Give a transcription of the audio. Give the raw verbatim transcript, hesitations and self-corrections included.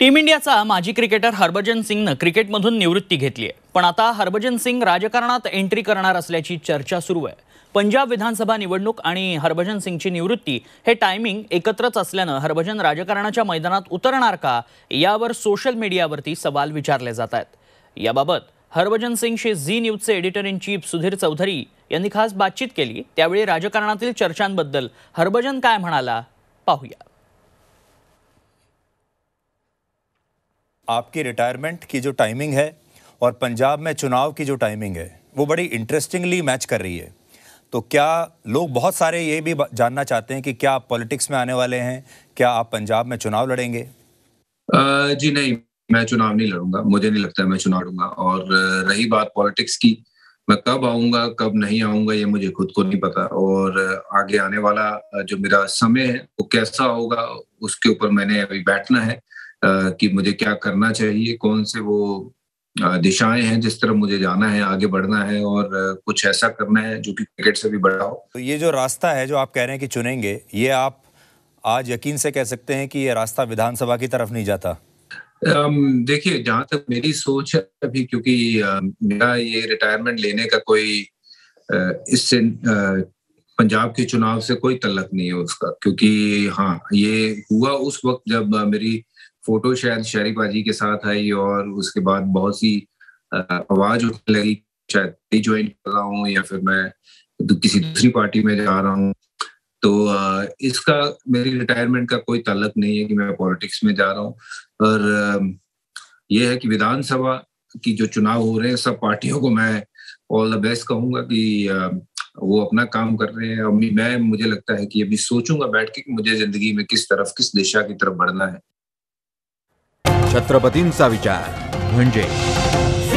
Team इंडियाचा माजी cricketer Harbhajan सिंगनं क्रिकेटमधून निवृत्ती घेतली आहे, पण आता हरभजन सिंग राजकारणात एंट्री करणार असल्याची चर्चा सुरू आहे। पंजाब विधानसभा निवडणूक आणि हरभजन सिंगची निवृत्ती हे टायमिंग एकत्रच असल्यानं हरभजन राजकारणाच्या मैदानात उतरणार का यावर सोशल मीडियावरती सवाल विचारले जात आहेत। याबाबत हरभजन सिंगशी झी न्यूजचे editor in chief Sudhir Chaudhary यांनी खास बातचीत केली। त्यावेळी राजकारणातील चर्चांबद्दल हरभजन काय म्हणाला पाहूया। आपकी रिटायरमेंट की जो टाइमिंग है और पंजाब में चुनाव की जो टाइमिंग है वो बड़ी इंटरेस्टिंगली मैच कर रही है, तो क्या लोग बहुत सारे ये भी जानना चाहते हैं कि क्या आप पॉलिटिक्स में आने वाले हैं, क्या आप पंजाब में चुनाव लड़ेंगे? आ, जी नहीं, मैं चुनाव नहीं लड़ूंगा। मुझे नहीं लगता है मैं चुनाव लड़ूंगा। और रही बात पॉलिटिक्स की, मैं कब आऊँगा कब नहीं आऊँगा ये मुझे खुद को नहीं पता, और आगे आने वाला जो मेरा समय है वो कैसा होगा उसके ऊपर मैंने अभी बैठना है कि मुझे क्या करना चाहिए, कौन से वो दिशाएं हैं जिस तरफ मुझे जाना है, आगे बढ़ना है और कुछ ऐसा करना है जो कि क्रिकेट से भी बड़ा हो। तो ये जो रास्ता है जो आप कह रहे हैं कि चुनेंगे, ये आप आज यकीन से कह सकते हैं कि ये रास्ता विधानसभा की तरफ नहीं जाता? देखिए, जहाँ तक मेरी सोच है अभी, क्योंकि मेरा ये रिटायरमेंट लेने का कोई इससे पंजाब के चुनाव से कोई तल्लक नहीं है उसका, क्योंकि हाँ ये हुआ उस वक्त जब मेरी फोटो शायद शरीफाजी के साथ आई और उसके बाद बहुत सी आवाज उठने लगी शायद ज्वाइन कर रहा हूँ या फिर मैं किसी दूसरी पार्टी में जा रहा हूँ। तो इसका मेरी रिटायरमेंट का कोई ताल्लुक नहीं है कि मैं पॉलिटिक्स में जा रहा हूँ। और यह है कि विधानसभा की जो चुनाव हो रहे हैं सब पार्टियों को मैं ऑल द बेस्ट कहूँगा कि वो अपना काम कर रहे हैं। और मैं मुझे लगता है कि अभी सोचूंगा बैठ के कि मुझे जिंदगी में किस तरफ किस दिशा की तरफ बढ़ना है। छत्रपतींचा विचार म्हणजे